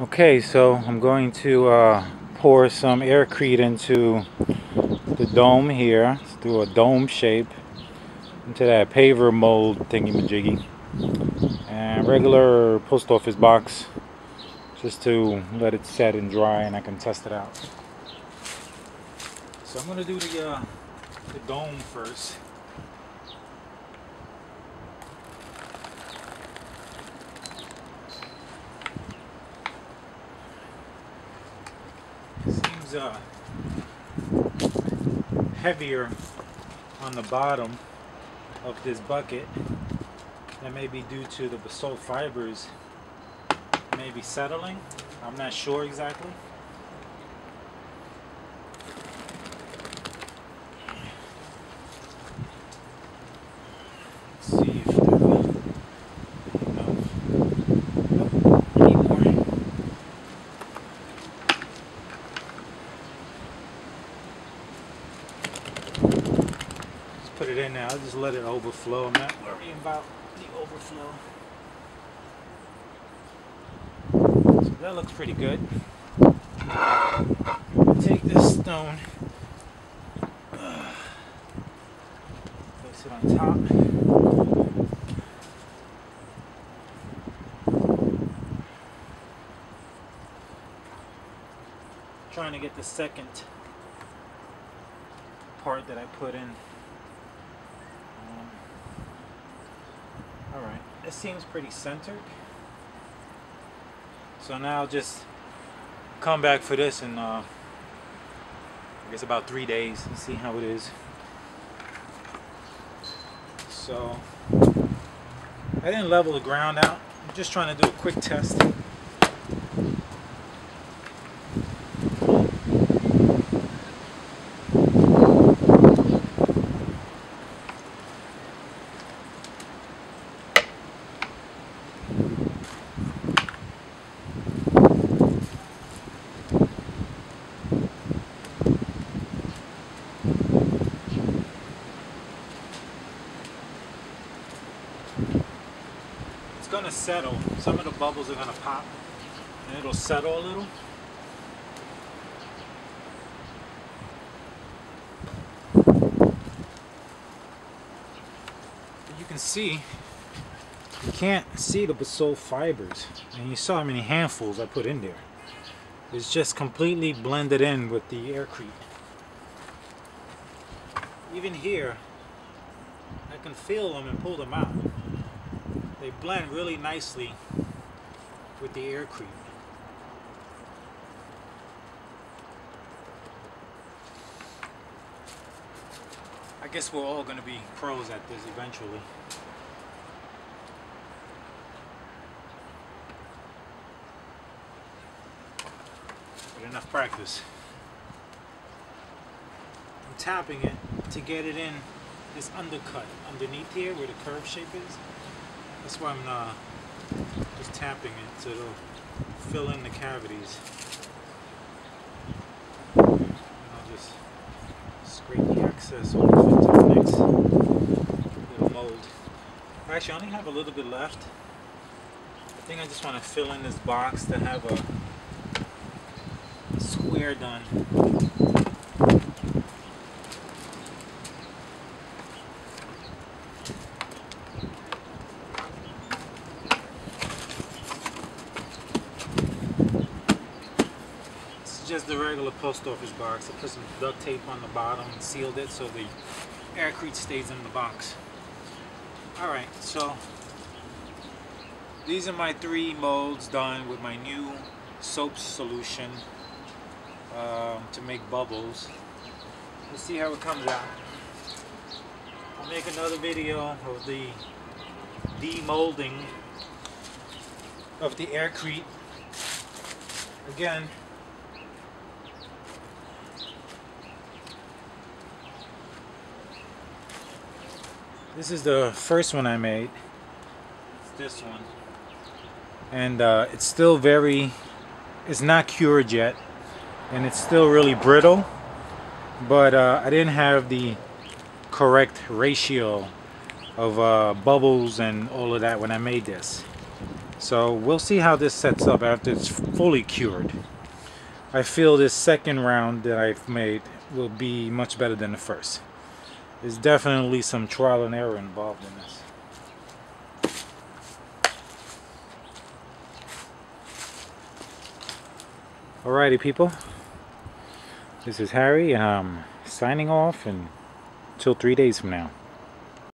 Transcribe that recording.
Okay, so I'm going to pour some aircrete into the dome here. Let's do a dome shape into that paver mold thingy-majiggy. And regular post office box just to let it set and dry and I can test it out. So I'm going to do the dome first. Seems heavier on the bottom of this bucket. That may be due to the basalt fibers maybe settling. I'm not sure exactly. Let's see if put it in now. I'll just let it overflow. I'm not worrying about the overflow. So that looks pretty good. Take this stone, place it on top. I'm trying to get the second part that I put in. Alright, this seems pretty centered. So now I'll just come back for this in I guess about 3 days and see how it is. So I didn't level the ground out. I'm just trying to do a quick test. It's going to settle. Some of the bubbles are going to pop and it'll settle a little. But you can see, you can't see the basalt fibers. And you saw how many handfuls I put in there. It's just completely blended in with the aircrete. Even here, I can feel them and pull them out. They blend really nicely with the aircrete. I guess we're all going to be pros at this eventually. But enough practice. I'm tapping it to get it in this undercut underneath here where the curve shape is. That's why I'm just tapping it so it'll fill in the cavities. And I'll just scrape the excess off into the next little mold. Actually, I only have a little bit left. I think I just want to fill in this box to have a square done. Just the regular post office box. I put some duct tape on the bottom and sealed it so the aircrete stays in the box. Alright, so these are my 3 molds done with my new soap solution to make bubbles. Let's see how it comes out. I'll make another video of the demolding of the aircrete. Again, this is the first one I made. It's this one. And it's still it's not cured yet. And it's still really brittle. But I didn't have the correct ratio of bubbles and all of that when I made this. So we'll see how this sets up after it's fully cured. I feel this second round that I've made will be much better than the first. There's definitely some trial and error involved in this. Alrighty people, this is Harry and I'm signing off until 3 days from now.